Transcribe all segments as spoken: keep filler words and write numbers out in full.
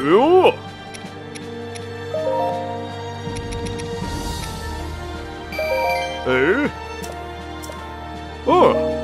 Ooh. Ooh. Oh.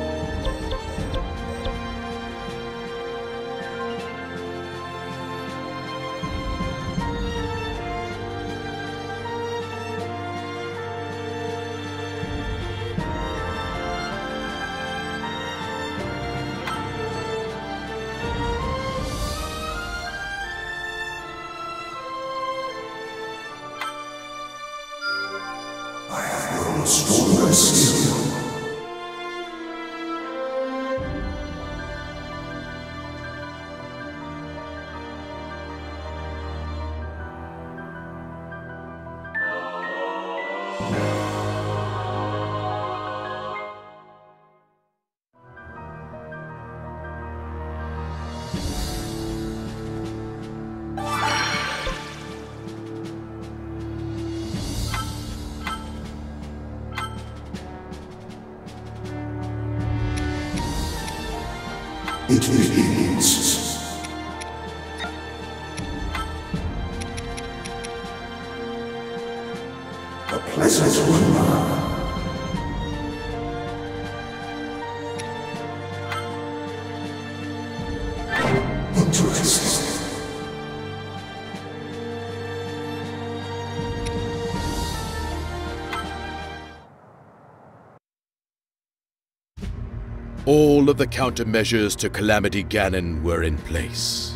All of the countermeasures to Calamity Ganon were in place,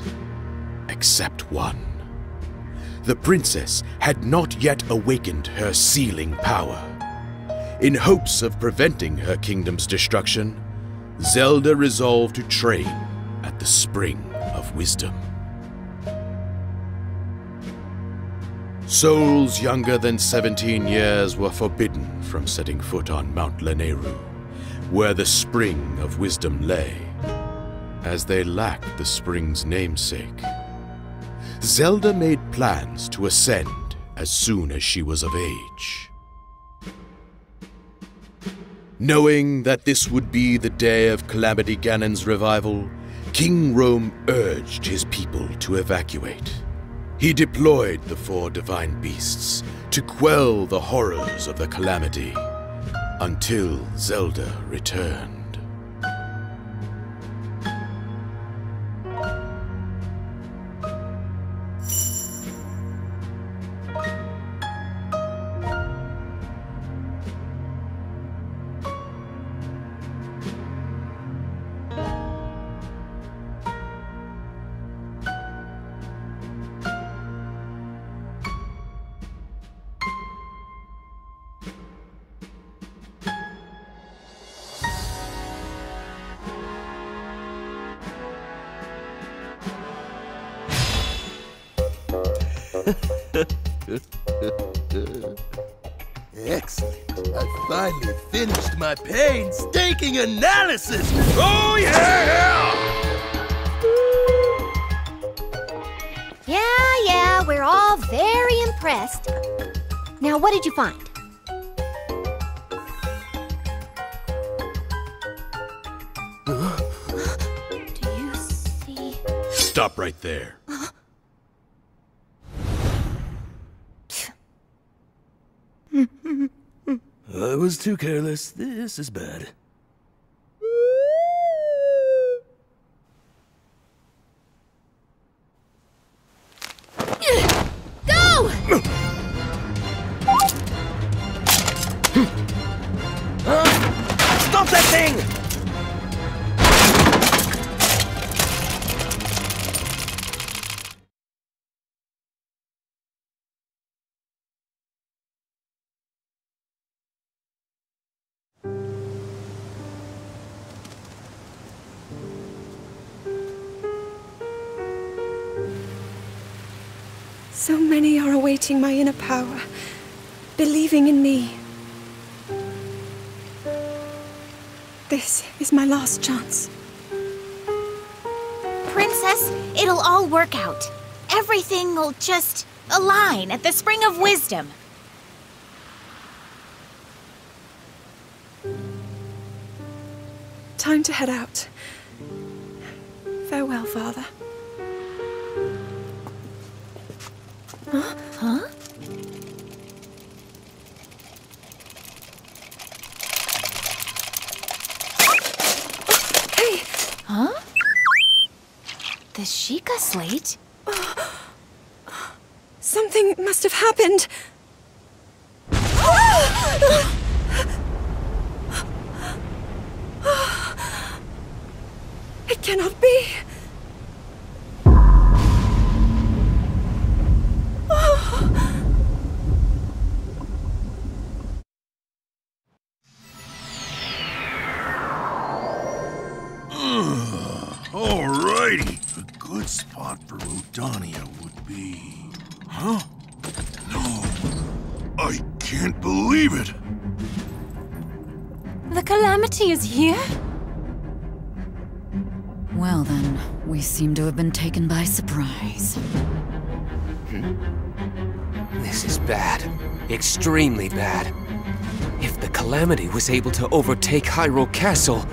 except one. The princess had not yet awakened her sealing power. In hopes of preventing her kingdom's destruction, Zelda resolved to train at the Spring of Wisdom. Souls younger than seventeen years were forbidden from setting foot on Mount Lanayru, where the Spring of Wisdom lay, as they lacked the spring's namesake. Zelda made plans to ascend as soon as she was of age. Knowing that this would be the day of Calamity Ganon's revival, King Rhoam urged his people to evacuate. He deployed the Four Divine Beasts to quell the horrors of the calamity, until Zelda returned. Excellent. I finally finished my painstaking analysis. Oh, yeah! Yeah, yeah, we're all very impressed. Now, what did you find? Do you see? Stop right there. I was too careless. This is bad. Go! Uh, stop that thing! So many are awaiting my inner power, believing in me. This is my last chance. Princess, it'll all work out. Everything will just align at the Spring of Wisdom. Time to head out. Farewell, Father. The Sheikah Slate? Oh. Something must have happened. Ah! It cannot be. Udania would be... Huh? No, I can't believe it! The Calamity is here? Well then, we seem to have been taken by surprise. Hmm. This is bad. Extremely bad. If the Calamity was able to overtake Hyrule Castle...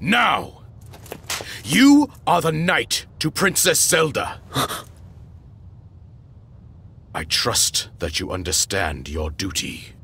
Now! You are the knight to Princess Zelda. I trust that you understand your duty.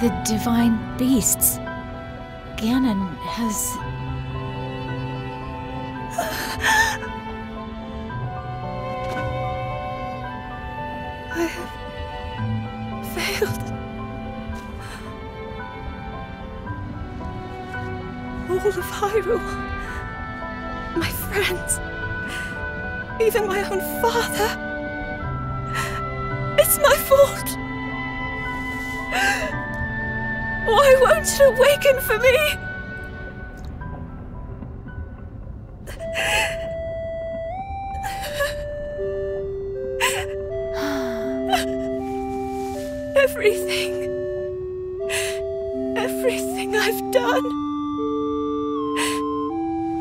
The Divine Beasts. Ganon has... I have... failed. All of Hyrule. My friends. Even my own father. It's my fault. Why won't it awaken for me? Everything... everything I've done...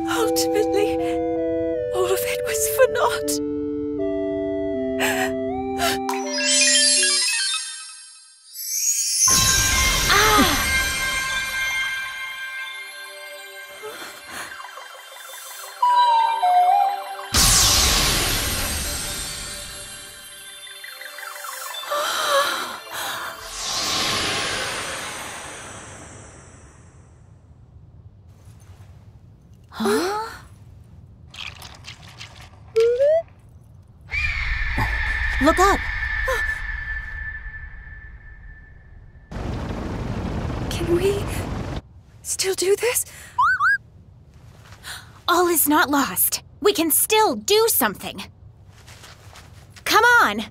ultimately, all of it was for naught. Huh? Look up! Can we still do this? All is not lost. We can still do something. Come on!